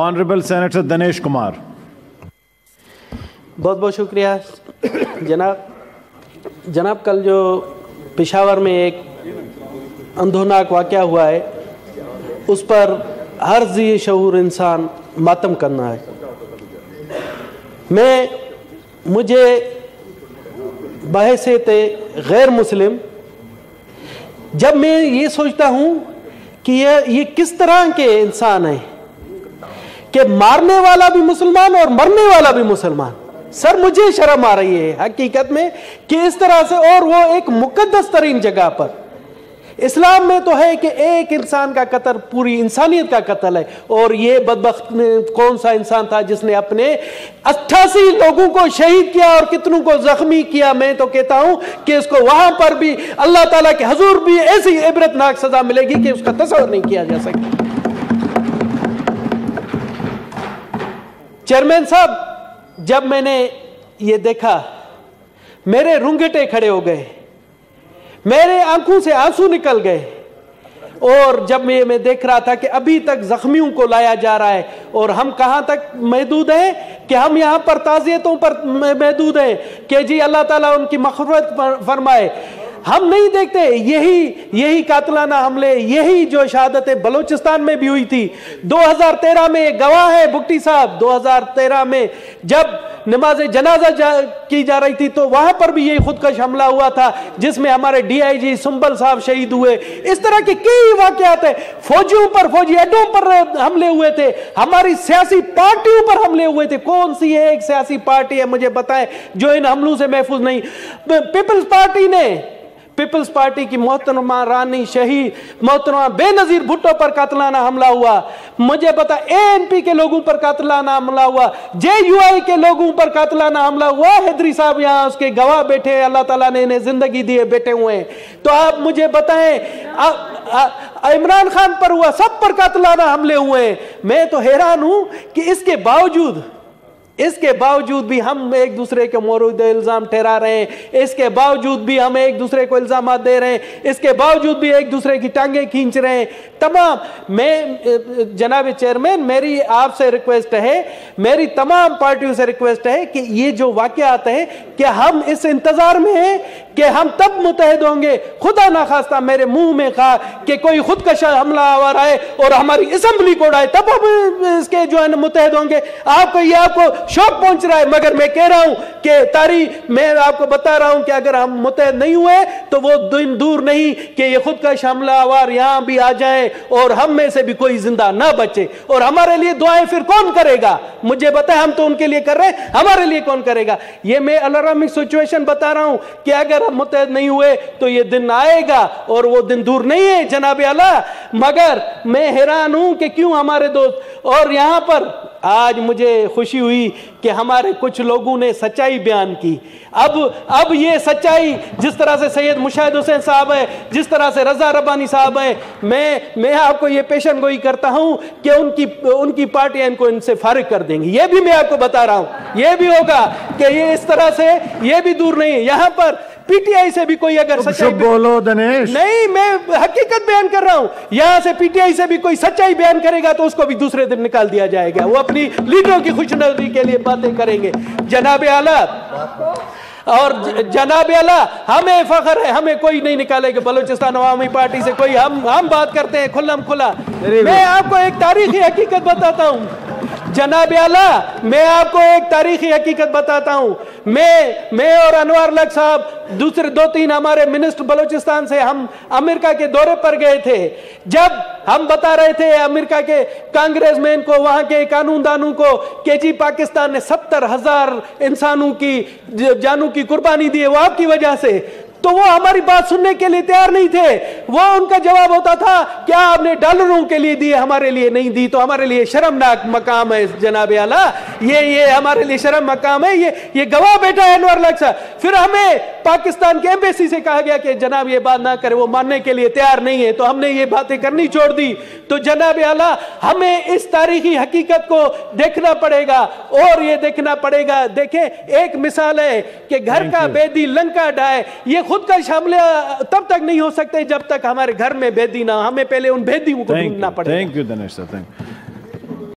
Honourable senator Danesh Kumar. बहुत बहुत शुक्रिया जनाब। कल जो पेशावर में एक अंधोनाक वाक़या हुआ है उस पर हर जी शऊर इंसान मातम करना है। मुझे बहैसियत गैर मुस्लिम जब मैं ये सोचता हूँ कि ये किस तरह के इंसान हैं कि मारने वाला भी मुसलमान और मरने वाला भी मुसलमान। सर मुझे शर्म आ रही है हकीकत में कि इस तरह से, और वो एक मुकद्दस तरीन जगह पर। इस्लाम में तो है कि एक इंसान का कत्ल पूरी इंसानियत का कत्ल है, और ये बदबख्त कौन सा इंसान था जिसने अपने 88 लोगों को शहीद किया और कितनों को जख्मी किया। मैं तो कहता हूं कि इसको वहां पर भी अल्लाह ताला के हजूर भी ऐसी इबरतनाक सजा मिलेगी कि उसका तसव्वुर नहीं किया जा सकता। चेयरमैन साहब, जब मैंने ये देखा मेरे रुंगटे खड़े हो गए, मेरे आंखों से आंसू निकल गए। और जब मैं देख रहा था कि अभी तक जख्मियों को लाया जा रहा है और हम कहाँ तक महदूद हैं कि हम यहाँ पर ताज़ियतों पर महदूद हैं कि जी अल्लाह ताला उनकी मग़फ़िरत फरमाए। हम नहीं देखते यही कातलाना हमले, यही जो शहादतें बलूचिस्तान में भी हुई थी। 2013 में गवाह है भुट्टी साहब, 2013 में जब नमाज जनाजा की जा रही थी तो वहां पर भी यही खुदकश हमला हुआ था जिसमें हमारे DIG सुंबल साहब शहीद हुए। इस तरह के कई वाक़यात है। फौजियों पर, फौजी अड्डों पर हमले हुए थे, हमारी सियासी पार्टियों पर हमले हुए थे। कौन सी है एक सियासी पार्टी है मुझे बताएं जो इन हमलों से महफूज नहीं। पीपल्स पार्टी ने, पीपल्स पार्टी की मोहतरमा रानी शाही, मोहतरमा बेनज़ीर भुट्टो पर कातलाना हमला हुआ, मुझे पता ANP के लोगों पर कातलाना हमला हुआ, JUI के लोगों पर कातलाना हमला हुआ। हैदरी साहब यहाँ उसके गवाह बैठे, अल्लाह ताला ने इन्हें जिंदगी दिए बैठे हुए हैं। तो आप मुझे बताएं, इमरान खान पर हुआ, सब पर कातलाना हमले हुए हैं। मैं तो हैरान हूँ कि इसके बावजूद भी हम एक दूसरे के मौरूद इल्ज़ाम ठहरा रहे हैं, इसके बावजूद भी हम एक दूसरे को इल्ज़ाम दे रहे हैं, इसके बावजूद भी एक दूसरे की टांगें खींच रहे हैं। तमाम, मैं जनाब चेयरमैन, मेरी आपसे रिक्वेस्ट है, मेरी तमाम पार्टियों से रिक्वेस्ट है कि ये जो वाक़यात है कि हम इस इंतज़ार में हैं कि हम तब मुतहद होंगे, खुदा ना खास्ता मेरे मुँह में खा कि कोई खुदकश हमला आवर आए और हमारी असम्बली को उड़ाए, तब हम इसके जो है ना मुतहद होंगे। आपको शौक पहुंच रहा है, मगर मैं कह रहा हूं कि तारीख मैं आपको बता रहा हूं कि अगर हम मुतहद नहीं हुए तो वो दिन दूर नहीं कि ये खुदकश हमलावर यहां भी आ जाए और हम में से भी कोई जिंदा ना बचे। और हमारे लिए दुआएं फिर कौन करेगा मुझे बताएं। हम तो उनके लिए कर रहे हैं, हमारे लिए कौन करेगा। ये मैं अलार्मिंग सिचुएशन बता रहा हूं कि अगर हम मुतहद नहीं हुए तो ये दिन आएगा और वो दिन दूर नहीं है जनाब आला। मगर मैं हैरान हूं कि क्यों हमारे दोस्त, और यहां पर आज मुझे खुशी हुई कि हमारे कुछ लोगों ने सच्चाई बयान की। अब ये सच्चाई, जिस तरह से सैयद मुशाहिद हुसैन साहब है, जिस तरह से रजा रब्बानी साहब है, मैं आपको ये पेशन गोई करता हूं कि उनकी पार्टियां इनको इनसे फारिग कर देंगी। ये भी मैं आपको बता रहा हूं, ये भी होगा कि ये इस तरह से ये भी दूर नहीं है। यहां पर PTI से भी कोई अगर सच्चाई बोलो दनेश, नहीं मैं हकीकत बयान कर रहा हूं, यहां से PTI से भी कोई सच्चाई बयान करेगा तो उसको भी दूसरे दिन निकाल दिया जाएगा। वो अपनी लीडरों की खुशनौदी के लिए बातें करेंगे जनाब आला। और जनाब आला हमें फख्र है, हमें कोई नहीं निकालेगा बलूचिस्तान अवामी पार्टी से कोई। हम बात करते हैं खुल्लम खुला। मैं आपको एक तारीखी हकीकत बताता हूं जनाब आला, मैं आपको एक तारीखी हकीकत बताता हूं। मैं और अनवर लक साहब, दूसरे दो तीन हमारे मिनिस्टर बलूचिस्तान से, हम अमेरिका के दौरे पर गए थे। जब हम बता रहे थे अमेरिका के कांग्रेसमैन को, वहां के कानून दानों को कि जी पाकिस्तान ने 70,000 इंसानों की जानों की कुर्बानी दी है वो आपकी वजह से, तो वो हमारी बात सुनने के लिए तैयार नहीं थे। वो उनका जवाब होता था क्या आपने डॉलरों के लिए दिए, हमारे लिए नहीं दी। तो हमारे लिए शर्मनाक मकाम है जनाब आला, ये हमारे लिए शर्म मकाम है। ये गवाह बेटा है अनवर लक साहब। फिर हमें पाकिस्तान के एम्बेसी से कहा गया कि जनाब ये बात ना करें, वो मानने के लिए तैयार नहीं है। तो हमने ये बातें करनी छोड़ दी। तो जनाब आला हमें इस तारीखी हकीकत को देखना पड़ेगा और ये देखना पड़ेगा। देखें एक मिसाल है कि घर का बेदी लंका ढाए, ये खुदकश हमले तब तक नहीं हो सकते जब तक हमारे घर में बेदी ना, हमें पहले उन बेदियों को ढूंढना पड़ेगा। Thank you Danesh sir, thank you.